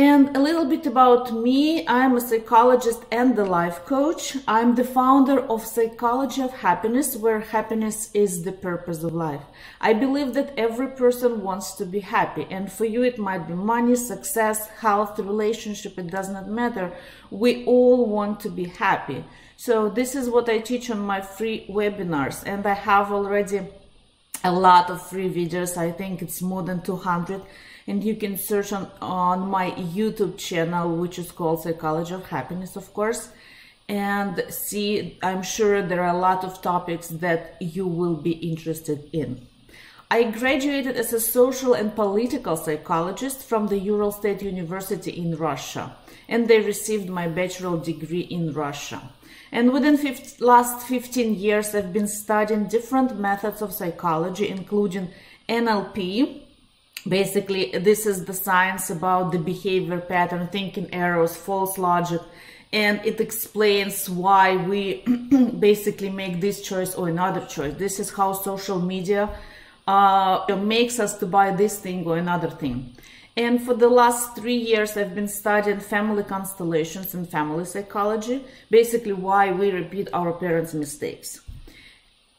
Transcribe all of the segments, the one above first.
And a little bit about me, I'm a psychologist and a life coach. I'm the founder of Psychology of Happiness, where happiness is the purpose of life. I believe that every person wants to be happy, and for you it might be money, success, health, relationship, it does not matter. We all want to be happy. So this is what I teach on my free webinars, and I have already a lot of free videos. I think it's more than 200, and you can search on my YouTube channel, which is called Psychology of Happiness, of course, and see, I'm sure there are a lot of topics that you will be interested in. I graduated as a social and political psychologist from the Ural State University in Russia, and I received my bachelor's degree in Russia. And within the last 15 years, I've been studying different methods of psychology, including NLP. Basically, this is the science about the behavior pattern, thinking errors, false logic, and it explains why we basically make this choice or another choice. This is how social media makes us to buy this thing or another thing. And for the last 3 years, I've been studying family constellations and family psychology, basically why we repeat our parents' mistakes.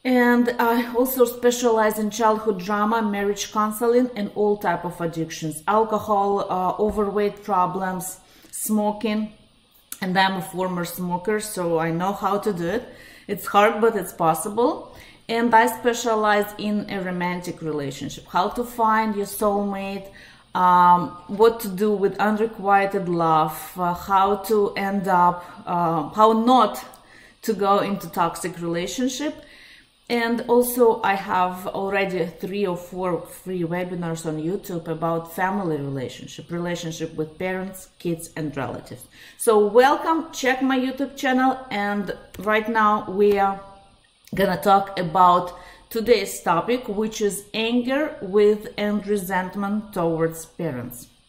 And I also specialize in childhood drama, marriage counseling, and all type of addictions, alcohol, overweight problems, smoking. And I'm a former smoker, so I know how to do it. It's hard, but it's possible. And I specialize in a romantic relationship, how to find your soulmate, what to do with unrequited love, how to end up, how not to go into toxic relationship. And also I have already 3 or 4 free webinars on YouTube about family relationship with parents, kids, and relatives. So welcome, check my YouTube channel, and right now we are gonna talk about today's topic, which is anger with and resentment towards parents.